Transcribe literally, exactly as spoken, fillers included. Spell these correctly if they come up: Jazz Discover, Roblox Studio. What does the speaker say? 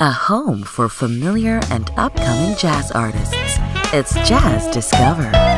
A home for familiar and upcoming jazz artists. It's Jazz Discover.